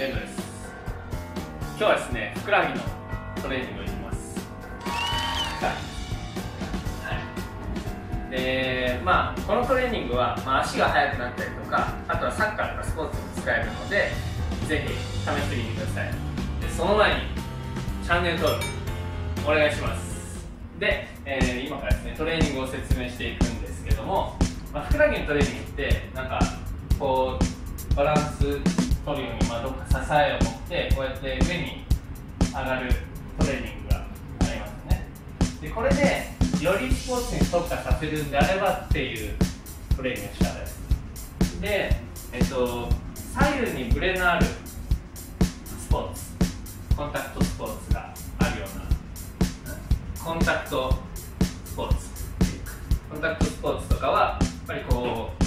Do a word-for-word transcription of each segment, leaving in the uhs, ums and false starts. エンドです。今日はですね、ふくらはぎのトレーニングをいきます。はい、でまあこのトレーニングは、まあ、足が速くなったりとか、あとはサッカーとかスポーツも使えるので、ぜひ試してみてください。でその前にチャンネル登録お願いします。で、えー、今からですねトレーニングを説明していくんですけども、まあ、ふくらはぎのトレーニングってなんかこうバランス取るように、まあ、どっか支えを持ってこうやって上に上がるトレーニングがありますね。でこれでよりスポーツに特化させるんであればっていうトレーニングをしたいです。で、えっと、左右にブレのあるスポーツ、コンタクトスポーツがあるようなコンタクトスポーツコンタクトスポーツとかはやっぱりこう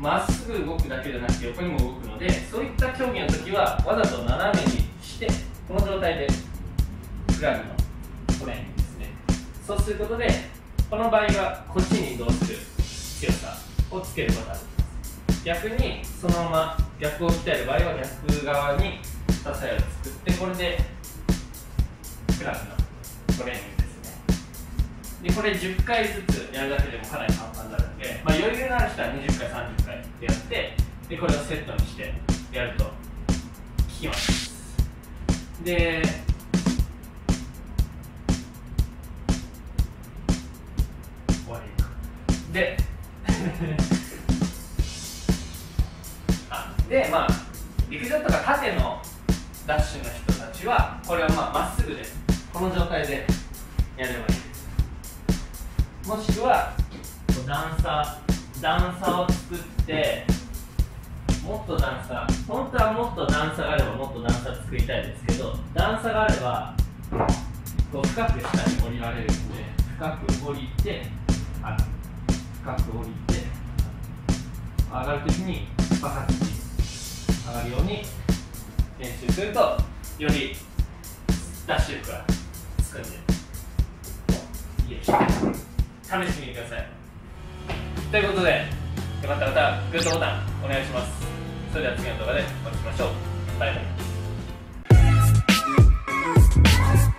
まっすぐ動くだけじゃなくて横にも動くので、そういった競技の時はわざと斜めにしてこの状態でふくらはぎのトレーニングですね。そうすることでこの場合はこっちに移動する強さをつけることができます。逆にそのまま逆を鍛える場合は逆側に支えを作って、これでふくらはぎのトレーニングですね。でこれじゅっかいずつやるだけでもかなり簡単になるので、まあ、余裕のある人はにじゅっかいさんじゅっかいってやって、でこれをセットにしてやると効きます。で終わりであでまあ陸上とか縦のダッシュの人たちはこれをまあまっすぐでこの状態でやればいいです。もしくは段差段差を作って、もっと段差、本当はもっと段差があればもっと段差作りたいですけど、段差があればこう深く下に降りられるので、深く降りて上がる、深く降りて上がるときにバカッと上がるように練習すると、よりダッシュ力がつくんで試してみてください。ということで、よかった方グッドボタンお願いします。それでは次の動画でお会いしましょう。バイバイ。